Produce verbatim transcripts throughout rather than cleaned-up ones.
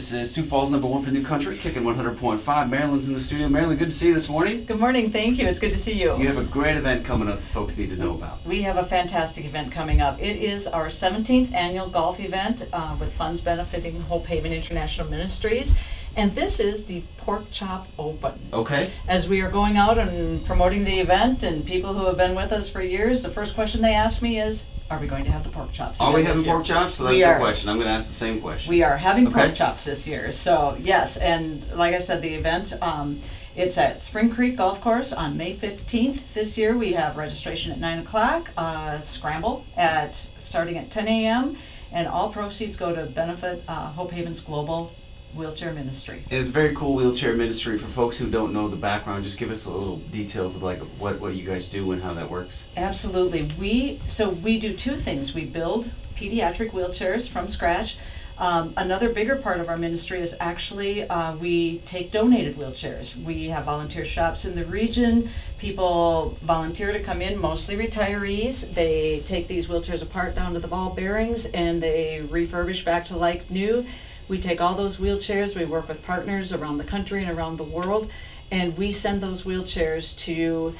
This is Sioux Falls, number one for New Country, K I K N one hundred point five. Marilyn's in the studio. Marilyn, good to see you this morning. Good morning. Thank you. It's good to see you. You have a great event coming up that folks need to know about. We have a fantastic event coming up. It is our seventeenth annual golf event uh, with funds benefiting Hope Haven International Ministries. And this is the Pork Chop Open. Okay. As we are going out and promoting the event, and people who have been with us for years, the first question they ask me is, are we going to have the pork chops? Are we having pork chops? So that's the question. I'm going to ask the same question. We are having okay. pork chops this year. So yes, and like I said, the event, um, it's at Spring Creek Golf Course on May fifteenth this year. We have registration at nine o'clock, uh, scramble at starting at ten A M, and all proceeds go to benefit uh, Hope Haven's global wheelchair ministry. And it's a very cool wheelchair ministry. For folks who don't know the background, just give us a little details of like what, what you guys do and how that works. Absolutely. We so we do two things. We build pediatric wheelchairs from scratch. Um, another bigger part of our ministry is actually uh, we take donated wheelchairs. We have volunteer shops in the region. People volunteer to come in, mostly retirees. They take these wheelchairs apart down to the ball bearings and they refurbish back to like new. We take all those wheelchairs, we work with partners around the country and around the world, and we send those wheelchairs to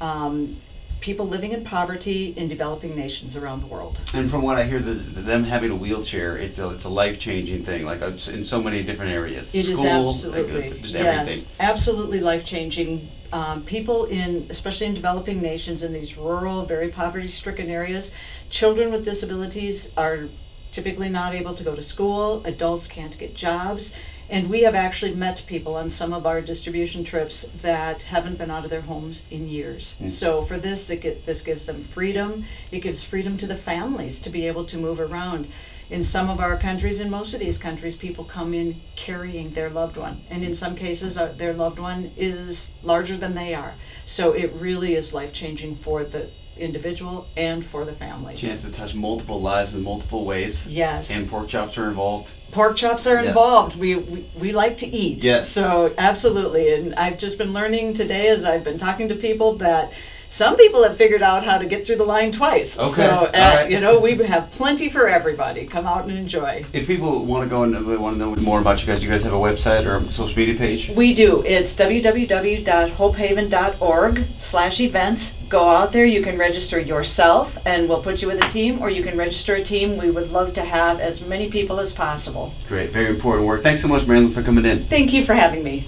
um, people living in poverty in developing nations around the world. And from what I hear, the, them having a wheelchair, it's a, it's a life-changing thing, like it's in so many different areas. It School, is absolutely, like, just yes, everything. absolutely life-changing. Um, people in, especially in developing nations, in these rural, very poverty-stricken areas, children with disabilities are typically not able to go to school, adults can't get jobs, and we have actually met people on some of our distribution trips that haven't been out of their homes in years. Mm. So for this, it get, this gives them freedom. It gives freedom to the families to be able to move around. In some of our countries, in most of these countries, people come in carrying their loved one, and in some cases, uh, their loved one is larger than they are. So it really is life-changing for the individual and for the families. Chance to touch multiple lives in multiple ways. Yes. And pork chops are involved. Pork chops are yeah. involved. We, we we like to eat. Yes. So absolutely. And I've just been learning today as I've been talking to people that some people have figured out how to get through the line twice. Okay. So uh, right. you know, we have plenty for everybody. Come out and enjoy. If people want to go and really want to know more about you guys, you guys have a website or a social media page? We do. It's w w w dot hope haven dot org slash events. Go out there. You can register yourself, and we'll put you with a team, or you can register a team. We would love to have as many people as possible. Great. Very important work. Thanks so much, Marilyn, for coming in. Thank you for having me.